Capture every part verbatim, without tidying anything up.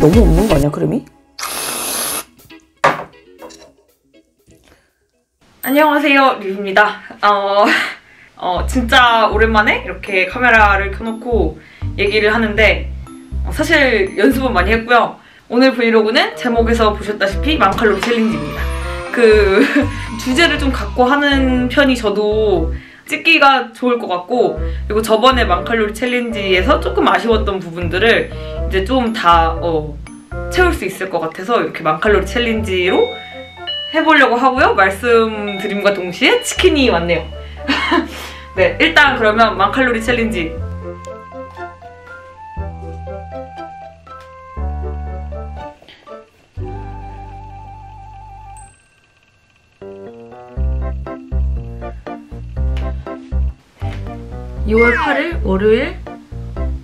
너무 없는 거 아니야, 크림이? 안녕하세요, 리비입니다. 어, 어, 진짜 오랜만에 이렇게 카메라를 켜놓고 얘기를 하는데 어, 사실 연습은 많이 했고요. 오늘 브이로그는 제목에서 보셨다시피 만 칼로리 챌린지입니다. 그 주제를 좀 갖고 하는 편이 저도 찍기가 좋을 것 같고, 그리고 저번에 만 칼로리 챌린지에서 조금 아쉬웠던 부분들을 이제 좀 다 어, 채울 수 있을 것 같아서 이렇게 만 칼로리 챌린지로 해보려고 하고요. 말씀드림과 동시에 치킨이 왔네요. 네, 일단 그러면 만 칼로리 챌린지. 이월 팔일 월요일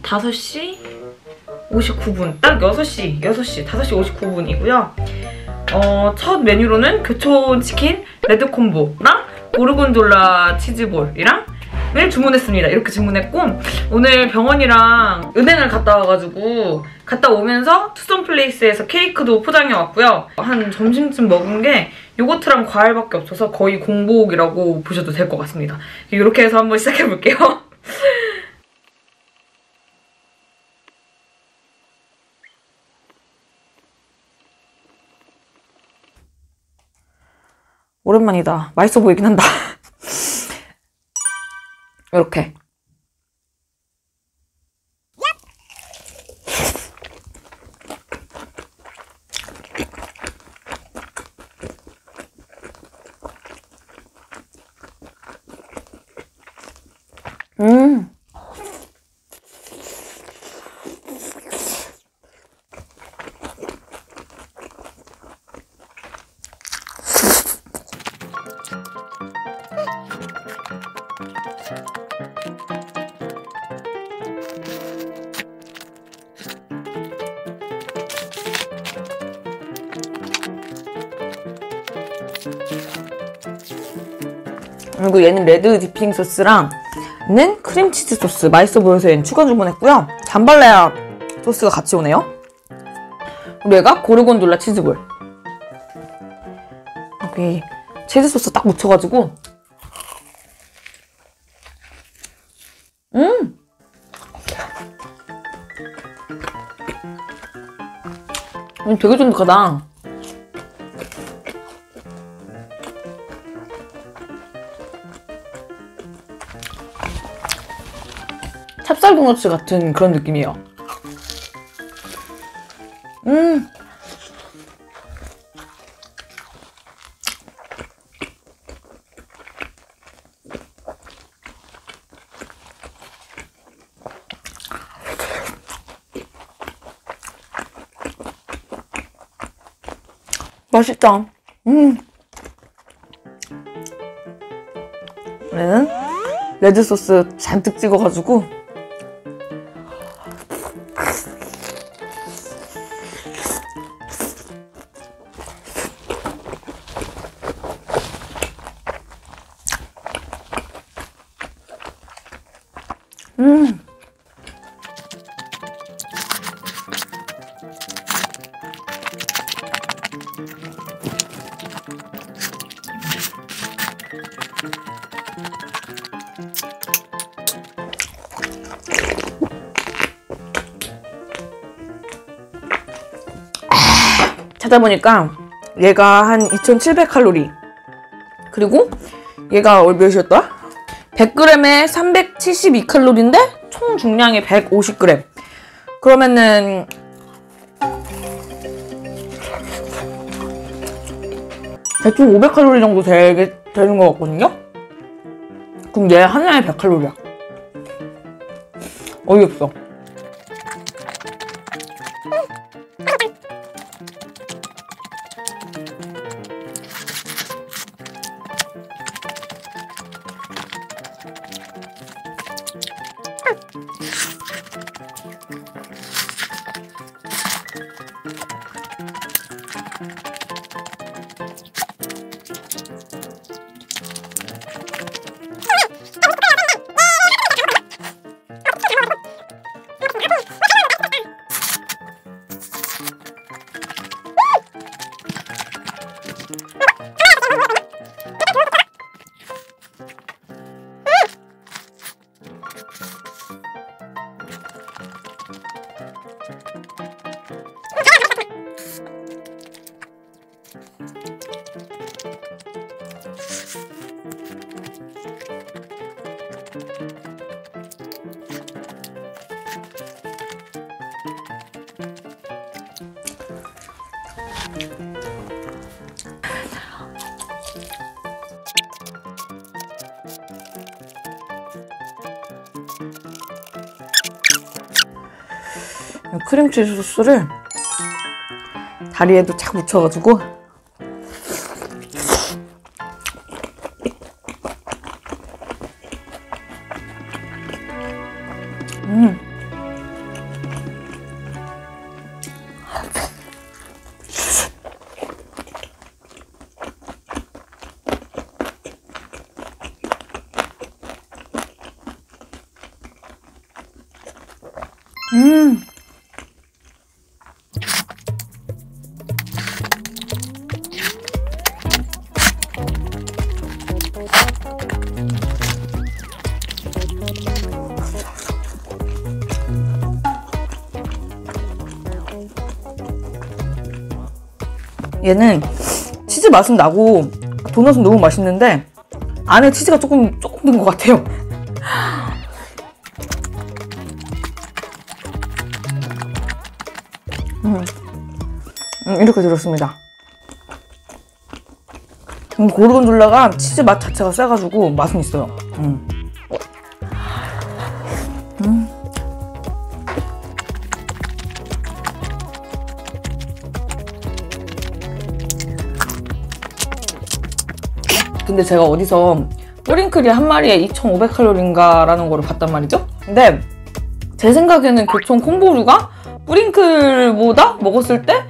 다섯 시 오십구 분, 딱 여섯 시, 여섯 시, 다섯 시 오십구 분이고요. 어, 첫 메뉴로는 교촌치킨 레드콤보랑 고르곤졸라 치즈볼이랑 을 주문했습니다. 이렇게 주문했고, 오늘 병원이랑 은행을 갔다 와가지고 갔다 오면서 투썸플레이스에서 케이크도 포장해 왔고요. 한 점심쯤 먹은 게 요거트랑 과일밖에 없어서 거의 공복이라고 보셔도 될 것 같습니다. 이렇게 해서 한번 시작해볼게요. 오랜만이다. 맛있어 보이긴 한다. 이렇게. 음. 그리고 얘는 레드 디핑 소스랑 는 크림치즈 소스, 맛있어 보여서 얘는 추가 주문했고요. 잠발레아 소스가 같이 오네요. 그리고 얘가 고르곤졸라 치즈볼. 여기 치즈 소스 딱 묻혀가지고 음! 되게 쫀득하다. 찹쌀도넛 같은 그런 느낌이에요. 음! 맛있다. 음! 얘는 레드소스 잔뜩 찍어가지고 음. 찾아보니까 얘가 한 이천칠백 칼로리, 그리고 얘가 몇이었더라? 백 그램에 삼백칠십이 칼로리인데 총 중량이 백오십 그램. 그러면은 대충 오백 칼로리 정도 되게 되는 것 같거든요? 그럼 얘 하나에 백 칼로리야. 어이없어. 크림치즈 소스를 다리에도 착 묻혀가지고 음. 음. 얘는 치즈 맛은 나고 도넛은 너무 맛있는데 안에 치즈가 조금 조금 든 것 같아요. 음, 이렇게 들었습니다. 고르곤졸라가 치즈 맛 자체가 세가지고 맛은 있어요. 음. 음. 근데 제가 어디서 뿌링클이 한 마리에 이천오백 칼로리인가 라는 거를 봤단 말이죠. 근데 제 생각에는 교촌 콩보루가 뿌링클보다 먹었을 때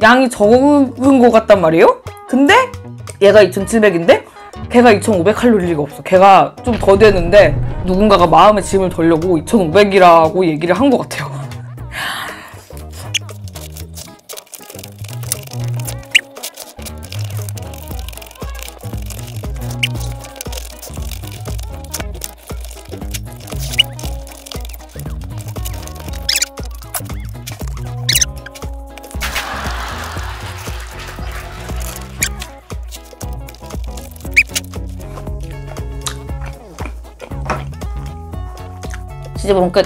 양이 적은 것 같단 말이에요. 근데 얘가 이천칠백인데 걔가 이천오백 칼로리일 리가 없어. 걔가 좀 더 되는데 누군가가 마음의 짐을 덜려고 이천오백이라고 얘기를 한 것 같아요. 치즈볼 끝.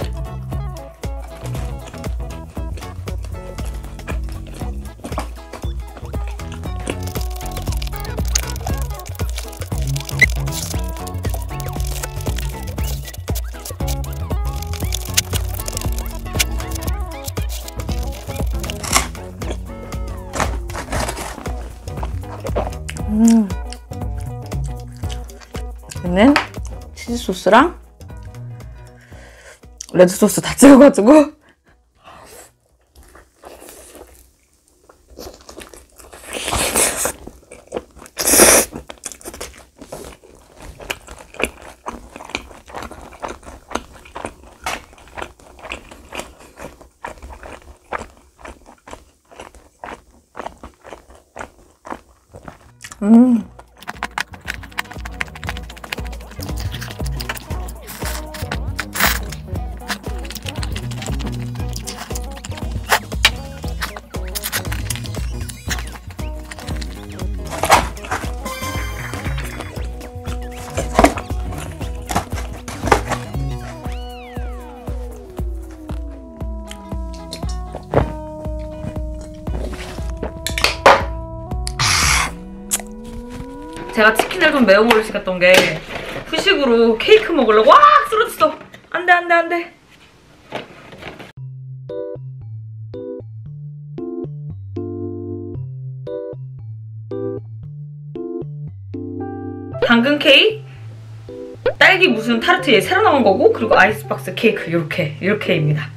음. 얘는 치즈 소스랑 레드 소스 다 찍어가지고 음. 제가 치킨을 좀 매워 먹을 시켰던 게 후식으로 케이크 먹으려고 와 쓰러졌어. 안돼 안돼 안돼. 당근 케이크, 딸기 무슨 타르트 얘 새로 나온 거고, 그리고 아이스박스 케이크 이렇게 이렇게입니다.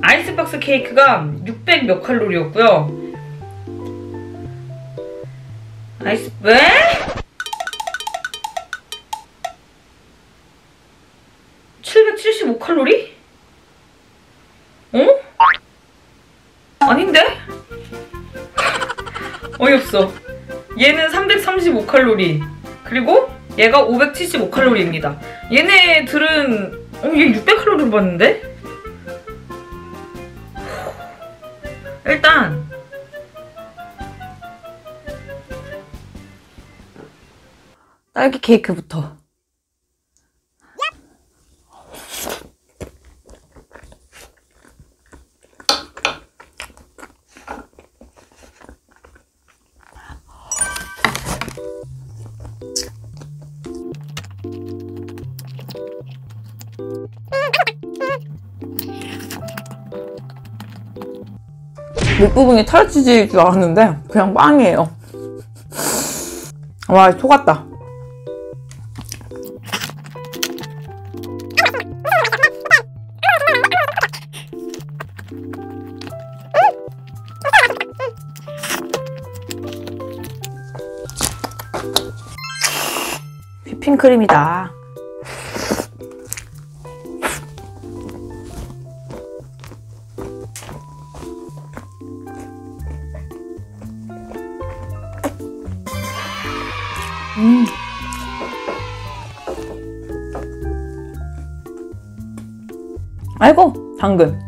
아이스박스 케이크가 육백 몇 칼로리였고요. 아이스 왜? 칠백칠십오 칼로리? 어? 아닌데? 어이없어. 얘는 삼백삼십오 칼로리. 그리고 얘가 오백칠십오 칼로리입니다. 얘네들은 어, 얘 육백 칼로리로 봤는데? 일단 딸기 케이크부터. 밑부분이 타르트치즈일 줄 알았는데 그냥 빵이에요. 와, 속았다. 휘핑크림이다. 음. 아이고, 당근.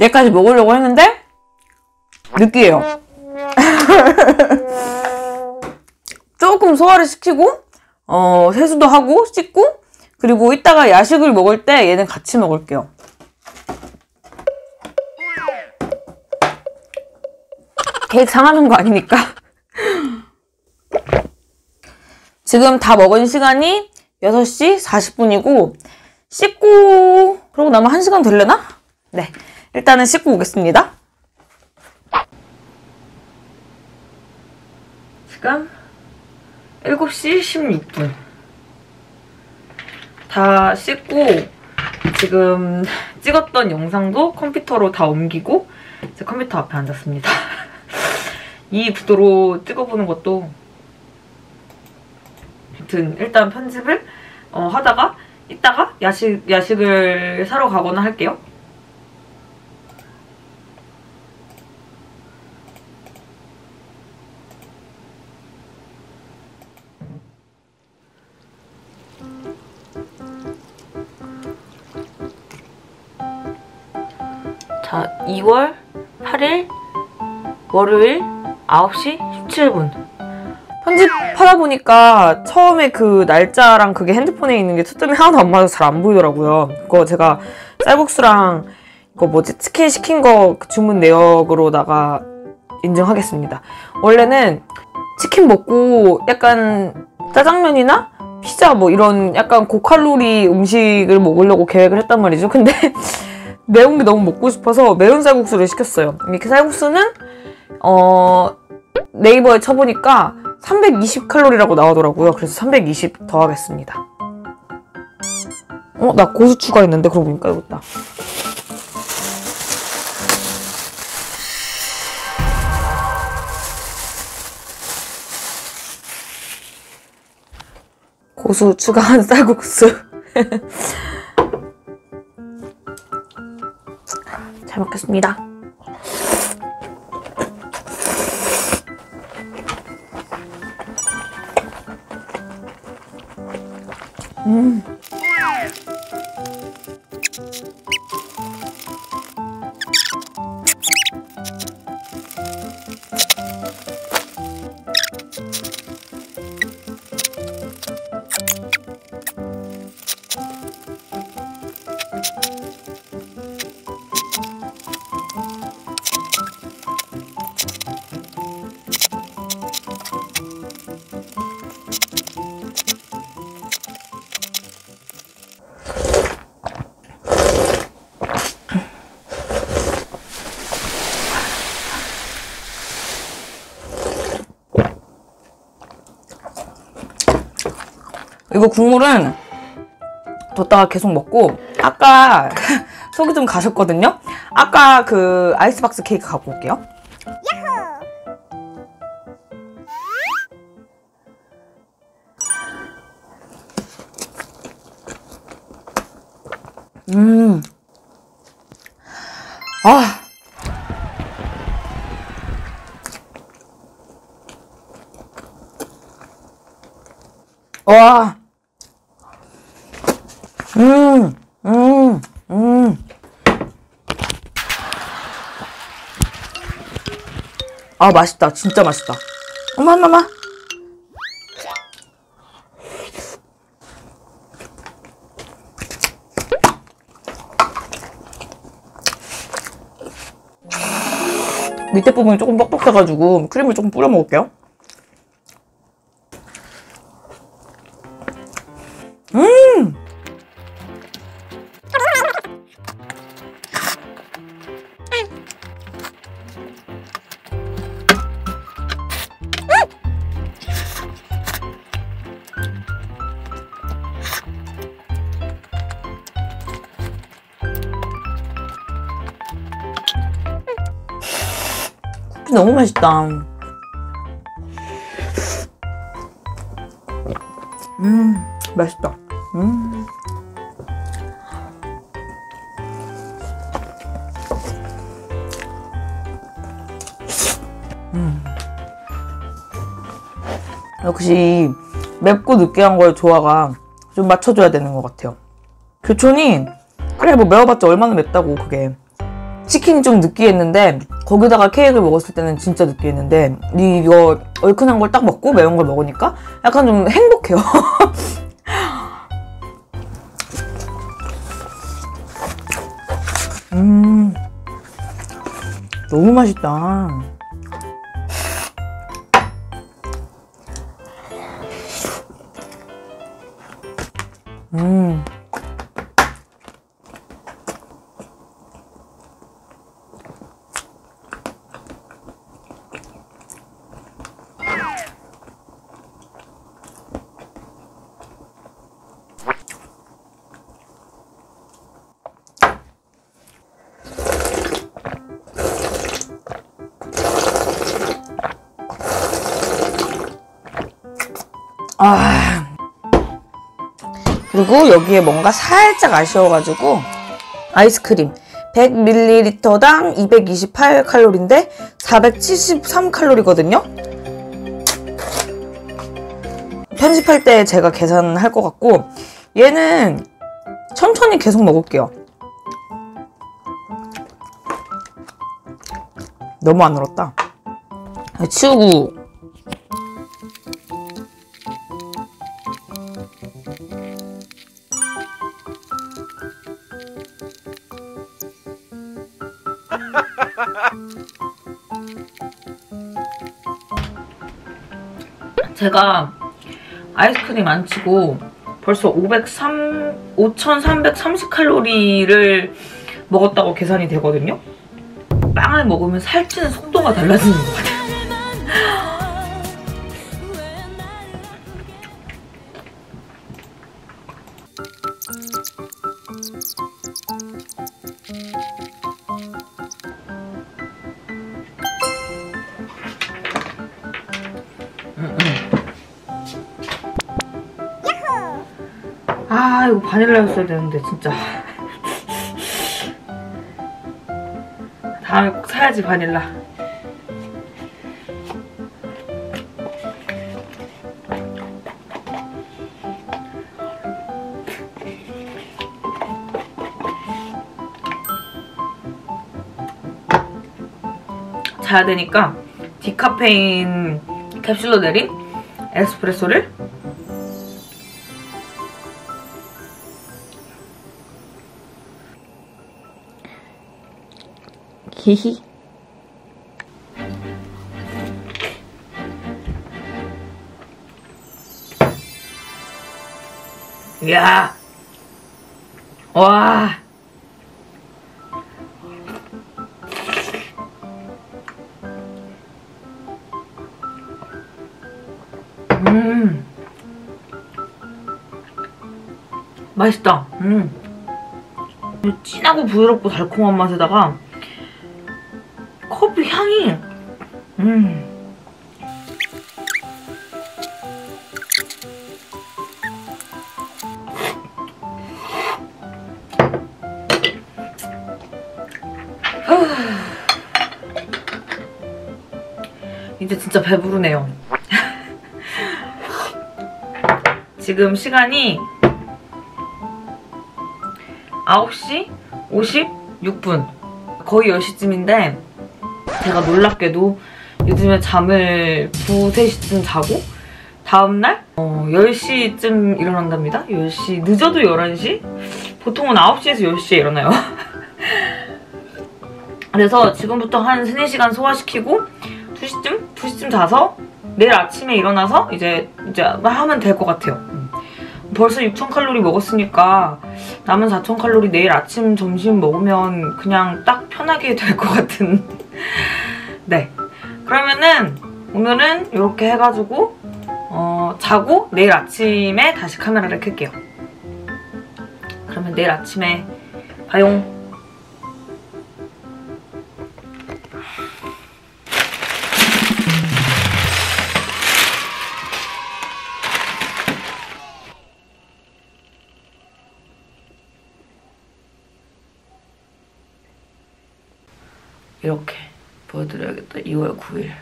얘까지 먹으려고 했는데 느끼해요. 조금 소화를 시키고 어, 세수도 하고 씻고, 그리고 이따가 야식을 먹을 때 얘는 같이 먹을게요. 계획 상하는 거 아니니까. 지금 다 먹은 시간이 여섯 시 사십 분이고 씻고 그러고 나면 한 시간 되려나? 네, 일단은 씻고 오겠습니다. 지금 일곱 시 십육 분. 다 씻고 지금 찍었던 영상도 컴퓨터로 다 옮기고 이제 컴퓨터 앞에 앉았습니다. 이 구도로 찍어보는 것도, 아무튼 일단 편집을 어, 하다가 이따가 야식, 야식을 사러 가거나 할게요. 자, 이월 팔일 월요일 아홉 시 십칠 분. 편집하다 보니까 처음에 그 날짜랑 그게 핸드폰에 있는 게 초점이 하나도 안 맞아서 잘 안 보이더라고요. 그거 제가 쌀국수랑 그거 뭐지? 치킨 시킨 거 주문 내역으로다가 인증하겠습니다. 원래는 치킨 먹고 약간 짜장면이나 피자 뭐 이런 약간 고칼로리 음식을 먹으려고 계획을 했단 말이죠. 근데 매운 게 너무 먹고 싶어서 매운 쌀국수를 시켰어요. 이렇게 쌀국수는 어... 네이버에 쳐보니까 삼백이십 칼로리라고 나오더라고요. 그래서 삼백이십 더하겠습니다. 어? 나 고수 추가했는데? 그러고 보니까 여기 있다. 고수 추가한 쌀국수. 잘 먹겠습니다. 음. 이거 국물은 뒀다가 계속 먹고, 아까 속이 좀 가셨거든요. 아까 그 아이스박스 케이크 갖고 올게요. 야호! 음. 아. 와. 음. 음. 음. 아, 맛있다. 진짜 맛있다. 엄마, 엄마, 엄마. 밑에 부분이 조금 뻑뻑해가지고 크림을 조금 뿌려 먹을게요. 음! 너무 맛있다. 음, 맛있다. 음. 음. 역시 맵고 느끼한 거의 조화가 좀 맞춰줘야 되는 것 같아요. 교촌이 그래 뭐 매워봤자 얼마나 맵다고. 그게 치킨이 좀 느끼했는데 거기다가 케이크를 먹었을 때는 진짜 느끼했는데 이거 얼큰한 걸 딱 먹고 매운 걸 먹으니까 약간 좀 행복해요. 음, 너무 맛있다. 음. 아, 그리고 여기에 뭔가 살짝 아쉬워가지고 아이스크림 백 밀리리터당 이백이십팔 칼로리인데 사백칠십삼 칼로리거든요? 편집할 때 제가 계산할 것 같고 얘는 천천히 계속 먹을게요. 너무 안 울었다. 치우고 제가 아이스크림 안 치고 벌써 오천삼백삼십 칼로리를 먹었다고 계산이 되거든요? 빵을 먹으면 살찌는 속도가 달라지는 것 같아요. 아, 이거 바닐라였어야 되는데 진짜. 다음에 꼭 사야지 바닐라. 자야 되니까 디카페인 캡슐로 내린 에스프레소를 히히. 이야. 와. 음. 맛있다. 음. 진하고 부드럽고 달콤한 맛에다가 커피 향이 음. 이제 진짜 배부르네요. 지금 시간이 아홉 시 오십육 분, 거의 열 시쯤인데 제가 놀랍게도 요즘에 잠을 두, 세 시쯤 자고 다음날 어, 열 시쯤 일어난답니다. 열 시, 늦어도 열한 시? 보통은 아홉 시에서 열 시에 일어나요. 그래서 지금부터 한 세네 시간 소화시키고 두 시쯤? 두 시쯤 자서 내일 아침에 일어나서 이제 이제 하면 될 것 같아요. 벌써 육천 칼로리 먹었으니까 남은 사천 칼로리 내일 아침 점심 먹으면 그냥 딱 편하게 될 것 같은. 네, 그러면은 오늘은 이렇게 해가지고 어, 자고 내일 아침에 다시 카메라를 켤게요. 그러면 내일 아침에 봐용. 이렇게 보여드려야겠다. 이월 구일.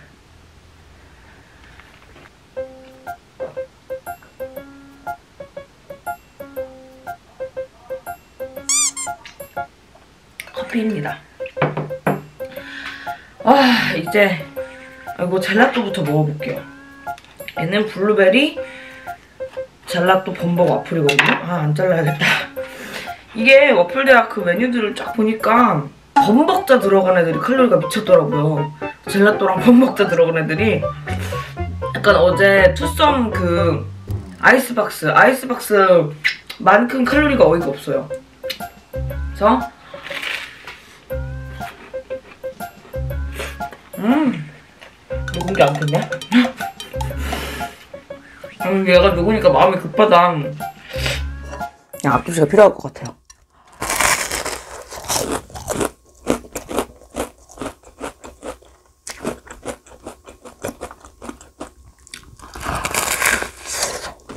커피입니다. 아, 이제 이거 젤라또부터 먹어볼게요. 얘는 블루베리 젤라또 범벅 와플이거든요. 아, 안 잘라야겠다. 이게 와플대학 그 메뉴들을 쫙 보니까 범벅자 들어간 애들이 칼로리가 미쳤더라고요. 젤라또랑 범벅자 들어간 애들이 약간 어제 투썸 그 아이스박스 아이스박스 만큼 칼로리가 어이가 없어요. 그래서 음 녹은 게 안 됐냐? 음, 얘가 녹으니까 마음이 급하다. 그냥 앞접시가 필요할 것 같아요.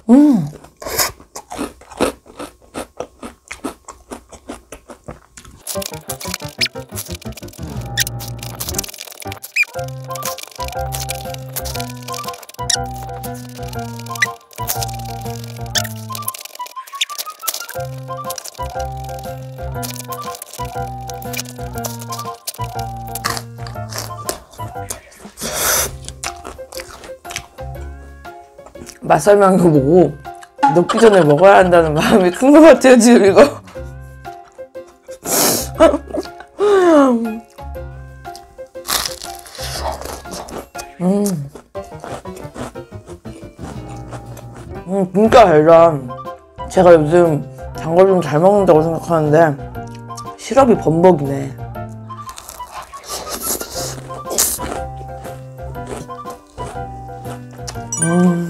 음. 맛 설명이고 뭐고 녹기 전에 먹어야 한다는 마음이 큰 것 같아요 지금 이거. 음, 음 진짜 달다. 제가 요즘 단 걸 좀 잘 먹는다고 생각하는데 시럽이 범벅이네. 음.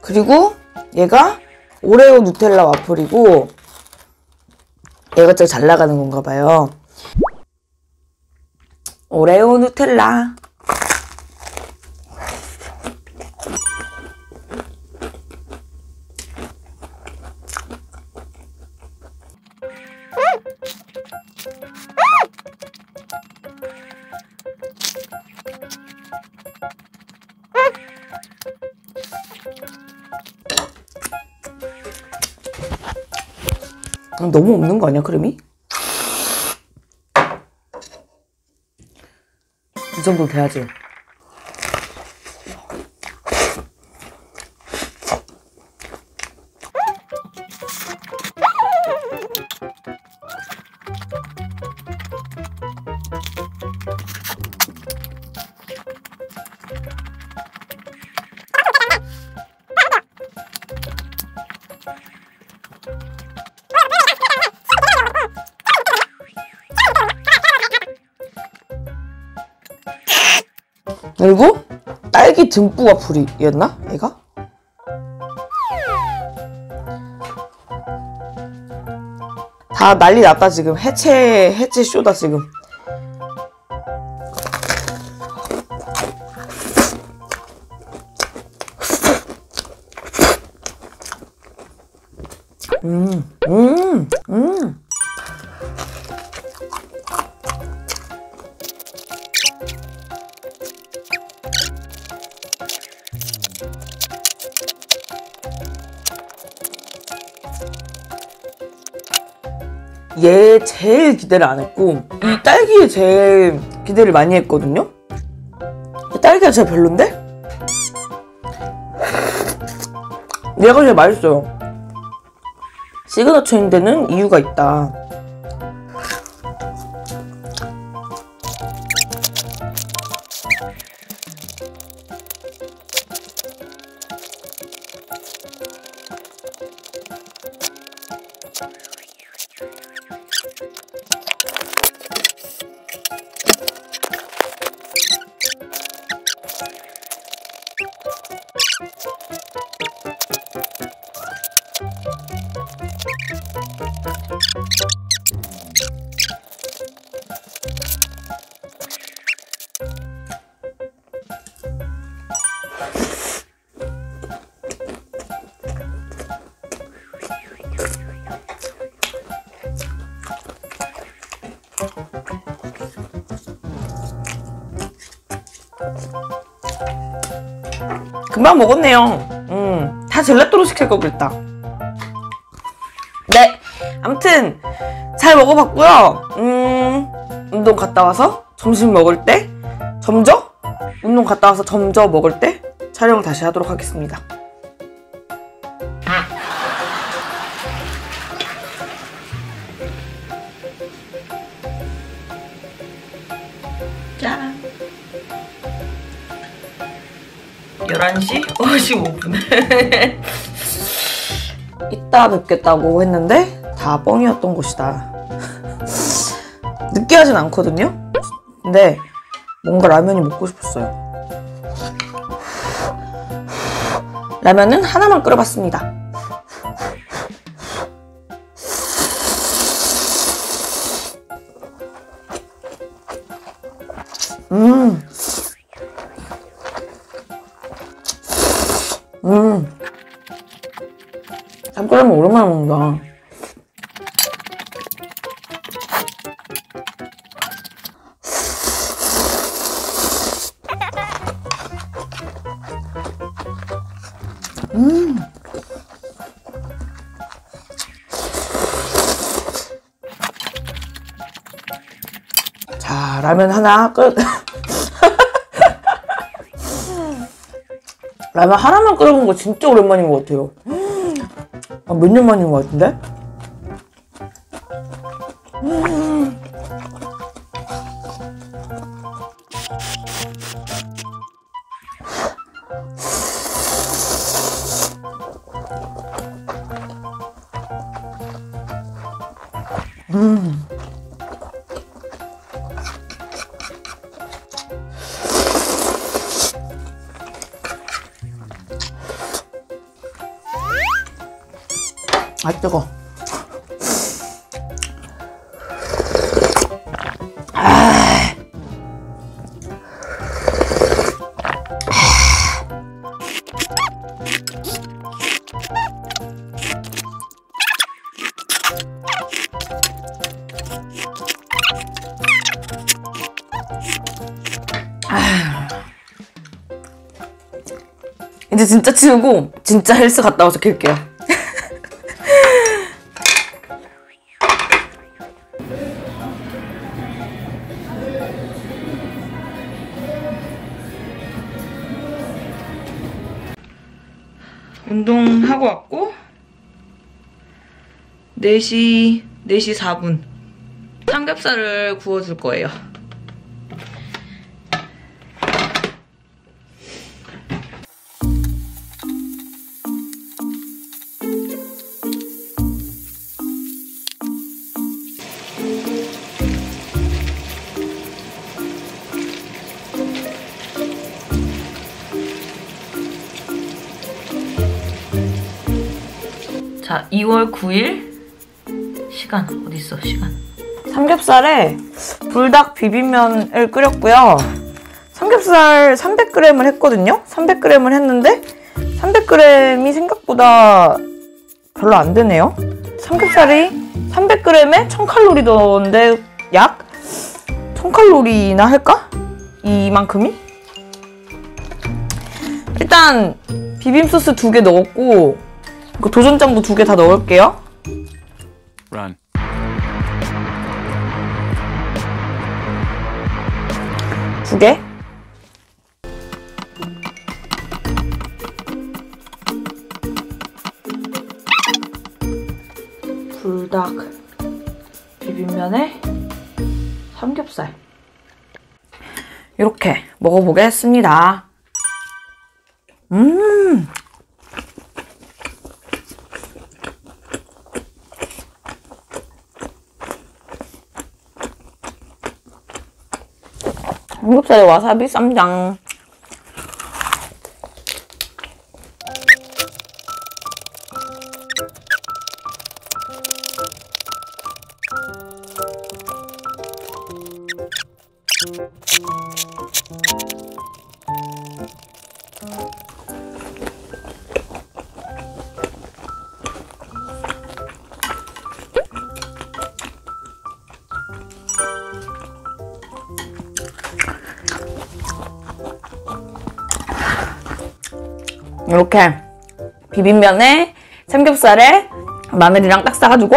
그리고 얘가 오레오 누텔라 와플이고 얘가 좀 잘 나가는 건가 봐요. 오레오 누텔라. 너무 없는 거 아니야, 크림이? 이 정도 돼야지. 그리고 딸기 듬뿍 와플이었나? 얘가? 다 난리 났다 지금. 해체 해체 쇼다 지금. 음, 음, 음. 얘 제일 기대를 안 했고 이 딸기에 제일 기대를 많이 했거든요. 딸기가 제일 별론데? 얘가 제일 맛있어요. 시그너처인 데는 이유가 있다. 금방 먹었네요. 음, 다 젤라또로 시킬 거 그랬다. 네, 아무튼 잘 먹어봤고요. 음, 운동 갔다 와서 점심 먹을 때 점저? 운동 갔다 와서 점저 먹을 때 촬영을 다시 하도록 하겠습니다. 짠! 열한 시 오십오 분 이따 뵙겠다고 했는데 다 뻥이었던 것이다. 늦게 하진 않거든요? 근데 뭔가 라면이 먹고 싶었어요. 라면은 하나만 끓여봤습니다. 음. 음. 잠깐만 오랜만에 먹는다. 음. 자, 라면 하나 끝. 라면 하나만 끓여본 거 진짜 오랜만인 것 같아요. 아, 몇 년 만인 것 같은데? 음. 음. 아, 뜨거. 아. 아. 이제 진짜 치우고 진짜 헬스 갔다 와서 킬게요. 운동하고 왔고 네 시 네 시 사 분 삼겹살을 구워줄 거예요. 이월 구일 시간 어디 있어 시간. 삼겹살에 불닭 비빔면을 끓였고요. 삼겹살 삼백 그램을 했거든요. 삼백 그램을 했는데 삼백 그램이 생각보다 별로 안 되네요. 삼겹살이 삼백 그램에 천 칼로리던데 약 천 칼로리나 할까? 이만큼이? 일단 비빔소스 두 개 넣었고 도전장도 두 개 다 넣을게요. Run. 두 개. 불닭 비빔면에 삼겹살. 이렇게 먹어보겠습니다. 음. 삼겹살에 와사비, 쌈장. 이렇게 비빔면에 삼겹살에 마늘이랑 딱 싸가지고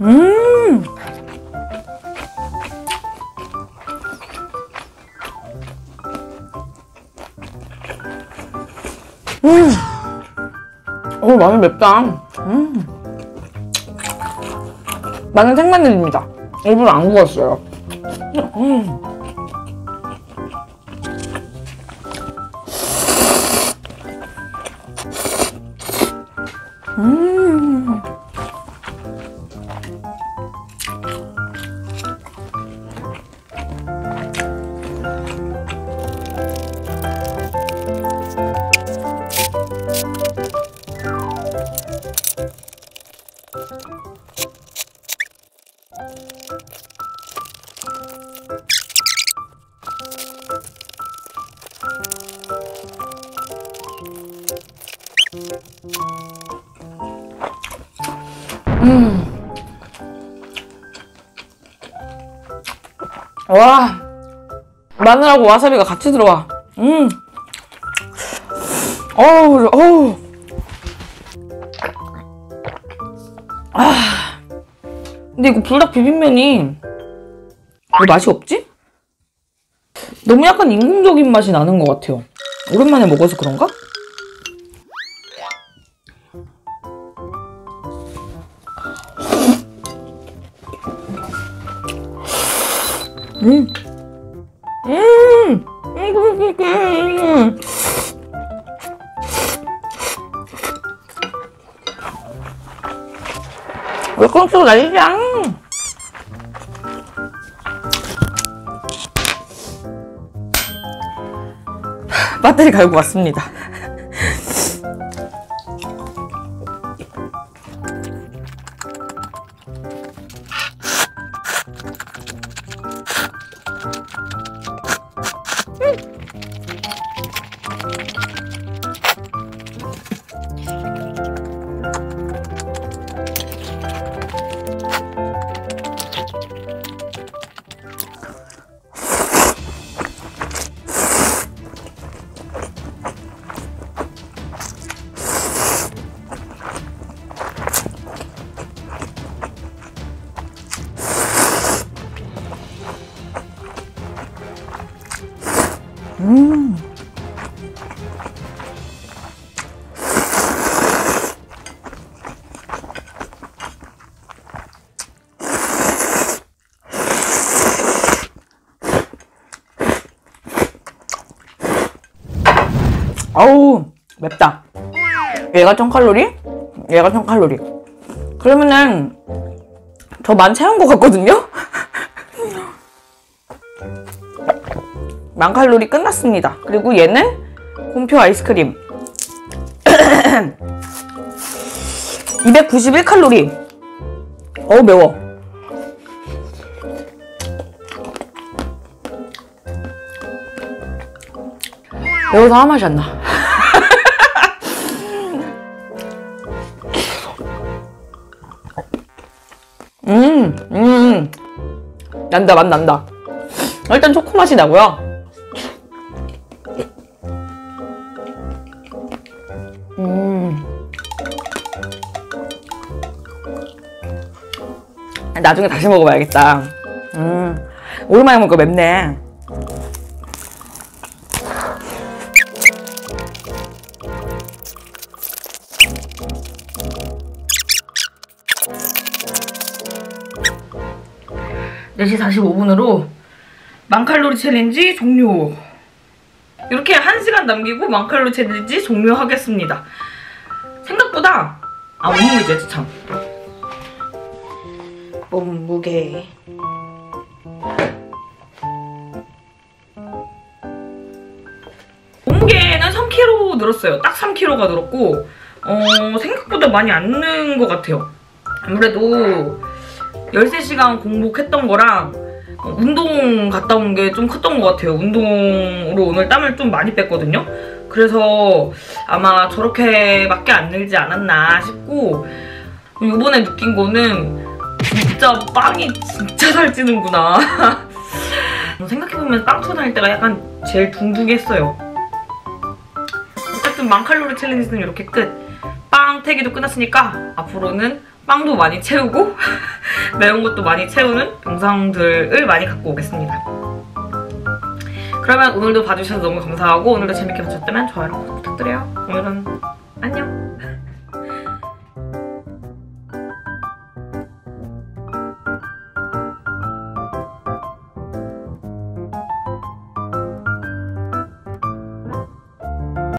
음 음 오, 마늘 맵다. 음 마늘 생마늘입니다. 일부러 안 구웠어요. 음. 음. 음. 와. 마늘하고 와사비가 같이 들어와. 음. 어우, 어우. 아. 근데 이거 불닭 비빔면이 왜 맛이 없지? 너무 약간 인공적인 맛이 나는 것 같아요. 오랜만에 먹어서 그런가? 음. 음. 음. 왜 꽁치고 난리야? 배터리 갈고 왔습니다. 음. 아우, 맵다. 얘가 천 칼로리? 얘가 천 칼로리. 그러면은 저 만 채운 것 같거든요? 만 칼로리 끝났습니다. 그리고 얘는 곰표 아이스크림 이백구십일 칼로리. 어우 매워. 매워서 아무 맛이 안 나. 음, 음. 난다, 맛 난다. 일단 초코 맛이 나고요. 음. 나중에 다시 먹어봐야겠다. 음. 오랜만에 먹으니까 맵네. 네 시 사십오 분으로 만 칼로리 챌린지 종료. 이렇게 한 시간 남기고 만 칼로리 챌린지 종료하겠습니다. 생각보다 아 몸무게지 참. 몸무게 몸무게는 삼 킬로그램 늘었어요. 딱 삼 킬로그램가 늘었고 어 생각보다 많이 안 는 것 같아요. 아무래도 열세 시간 공복했던 거랑 운동 갔다 온 게 좀 컸던 것 같아요. 운동으로 오늘 땀을 좀 많이 뺐거든요. 그래서 아마 저렇게밖에 안 늘지 않았나 싶고, 요번에 느낀 거는 진짜 빵이 진짜 살찌는구나. 생각해보면 빵 터다닐 때가 약간 제일 둥둥했어요. 어쨌든 만 칼로리 챌린지는 이렇게 끝. 빵 태기도 끝났으니까 앞으로는 빵도 많이 채우고 매운 것도 많이 채우는 영상들을 많이 갖고 오겠습니다. 그러면 오늘도 봐주셔서 너무 감사하고 오늘도 재밌게 봐주셨다면 좋아요 부탁드려요. 오늘은 안녕!